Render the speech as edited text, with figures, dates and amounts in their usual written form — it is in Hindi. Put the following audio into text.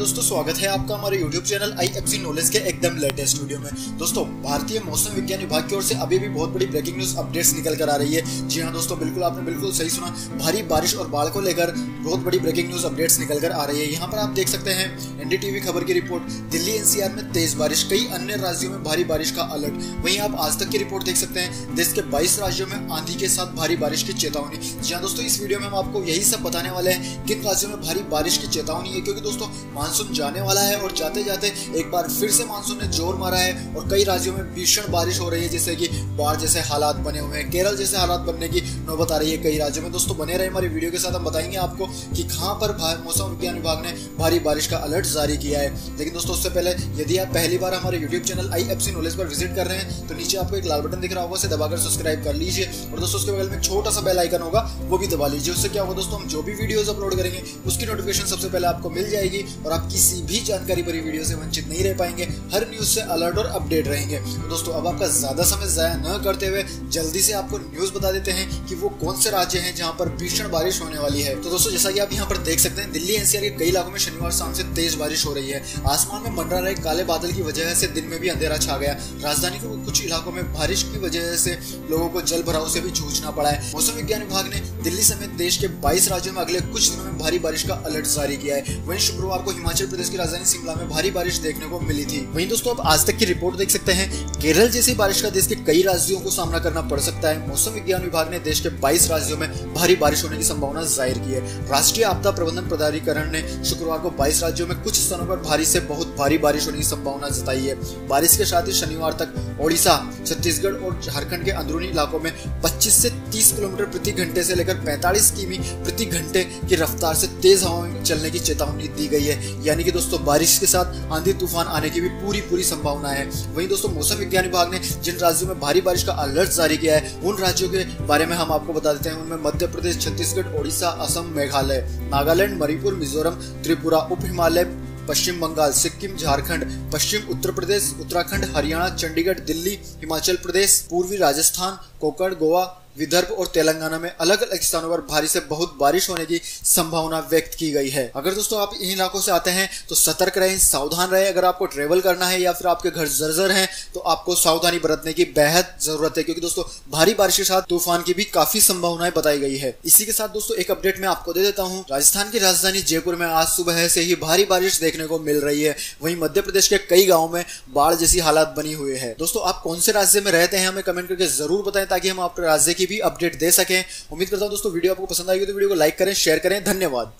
नमस्कार दोस्तों, स्वागत है आपका हमारे YouTube चैनल IFC Knowledge के एकदम लेटेस्ट वीडियो में। दोस्तों, भारतीय मौसम विज्ञान विभाग की ओर से अभी भी बहुत बड़ी ब्रेकिंग न्यूज अपडेट्स निकल कर आ रही है। जी हाँ दोस्तों, बिल्कुल आपने बिल्कुल सही सुना, भारी बारिश और बाढ़ को लेकर बहुत बड़ी ब्रेकिंग न्यूज अपडेट्स निकल कर आ रही है। यहाँ पर आप देख सकते हैं NDTV खबर की रिपोर्ट, दिल्ली NCR में तेज बारिश, कई अन्य राज्यों में भारी बारिश का अलर्ट। वहीं आप आज तक की रिपोर्ट देख सकते हैं, देश के 22 राज्यों में आंधी के साथ भारी बारिश की चेतावनी। जी हाँ दोस्तों, इस वीडियो में हम आपको यही सब बताने वाले हैं किन राज्यों में भारी बारिश की चेतावनी है, क्योंकि दोस्तों मानसून जाने वाला है और जाते जाते एक बार फिर से मानसून ने जोर मारा है और कई राज्यों में भीषण बारिश हो रही है, जैसे कि बाढ़ जैसे हालात बने हुए हैं। केरल जैसे हालात बनने की नौबत आ रही है कई राज्यों में। दोस्तों बने रहे हमारी वीडियो के साथ, हम बताएंगे आपको कि कहाँ पर मौसम विज्ञान विभाग ने भारी बारिश का अलर्ट जारी किया है। लेकिन दोस्तों उससे पहले यदि आप पहली बार हमारे YouTube चैनल IFC Knowledge पर विजिट कर रहे हैं तो नीचे आपको एक लाल बटन दिख रहा होगा, उसे दबाकर सब्सक्राइब कर लीजिए। और दोस्तों उसके बगल में छोटा सा बेल आइकन होगा, वो भी दबा लीजिए। उससे क्या होगा दोस्तों, हम जो भी वीडियोस अपलोड करेंगे उसकी नोटिफिकेशन सबसे पहले आपको मिल जाएगी और आप किसी भी जानकारी भरी वीडियो से वंचित नहीं रह पाएंगे, हर न्यूज से अलर्ट और अपडेट रहेंगे। दोस्तों अब आपका ज्यादा समय जाया न करते हुए जल्दी से आपको न्यूज बता देते हैं कि वो कौन से राज्य हैं जहाँ पर भीषण बारिश होने वाली है। तो दोस्तों जैसा कि आप यहाँ पर देख सकते हैं, दिल्ली NCR के कई इलाकों में शनिवार शाम से तेज बारिश हो रही है। आसमान में मंडरा रहे काले बादल की वजह से दिन में भी अंधेरा छा गया। राजधानी के कुछ इलाकों में बारिश की वजह से लोगों को जल भराव से भी जूझना पड़ा है। मौसम विज्ञान विभाग ने दिल्ली समेत देश के 22 राज्यों में अगले कुछ दिनों में भारी बारिश का अलर्ट जारी किया है। वहीं शुक्रवार को हिमाचल प्रदेश की राजधानी शिमला में भारी बारिश देखने को मिली थी। वहीं दोस्तों आप आज तक की रिपोर्ट देख सकते हैं, केरल जैसी बारिश का देश के कई राज्यों को सामना करना पड़ सकता है। मौसम विज्ञान विभाग ने देश के 22 राज्यों में भारी बारिश होने की संभावना जाहिर की है। राष्ट्रीय आपदा प्रबंधन प्राधिकरण ने शुक्रवार को 22 राज्यों में कुछ स्थानों पर भारी से बहुत भारी बारिश होने की संभावना जताई है। बारिश के साथ ही शनिवार तक ओडिशा, छत्तीसगढ़ और झारखंड के अंदरूनी इलाकों में 25 से 30 किलोमीटर प्रति घंटे से लेकर 45 किमी प्रति घंटे की रफ्तार से तेज हवाएं चलने की चेतावनी दी गई है। यानी कि दोस्तों बारिश के साथ आंधी तूफान आने की भी पूरी संभावना है। वहीं दोस्तों मौसम विज्ञान विभाग ने जिन राज्यों में भारी बारिश का अलर्ट जारी किया है उन राज्यों के बारे में हम आपको बता देते हैं। उनमें मध्य प्रदेश, छत्तीसगढ़, ओडिशा, असम, मेघालय, नागालैंड, मणिपुर, मिजोरम, त्रिपुरा, उप हिमालय, पश्चिम बंगाल, सिक्किम, झारखंड, पश्चिम उत्तर प्रदेश, उत्तराखंड, हरियाणा, चंडीगढ़, दिल्ली, हिमाचल प्रदेश, पूर्वी राजस्थान, कोकण, गोवा, विदर्भ और तेलंगाना में अलग अलग स्थानों पर भारी से बहुत बारिश होने की संभावना व्यक्त की गई है। अगर दोस्तों आप इन इलाकों से आते हैं तो सतर्क रहें, सावधान रहें। अगर आपको ट्रेवल करना है या फिर आपके घर जर्जर हैं तो आपको सावधानी बरतने की बेहद जरूरत है, क्योंकि दोस्तों भारी बारिश के साथ तूफान की भी काफी संभावनाएं बताई गई है। इसी के साथ दोस्तों एक अपडेट मैं आपको दे देता हूँ। राजस्थान की राजधानी जयपुर में आज सुबह से ही भारी बारिश देखने को मिल रही है। वहीं मध्य प्रदेश के कई गाँव में बाढ़ जैसी हालात बनी हुई है। दोस्तों आप कौन से राज्य में रहते हैं हमें कमेंट करके जरूर बताएं, ताकि हम आपके राज्य भी अपडेट दे सकें। उम्मीद करता हूं दोस्तों वीडियो आपको पसंद आई हो तो वीडियो को लाइक करें, शेयर करें। धन्यवाद।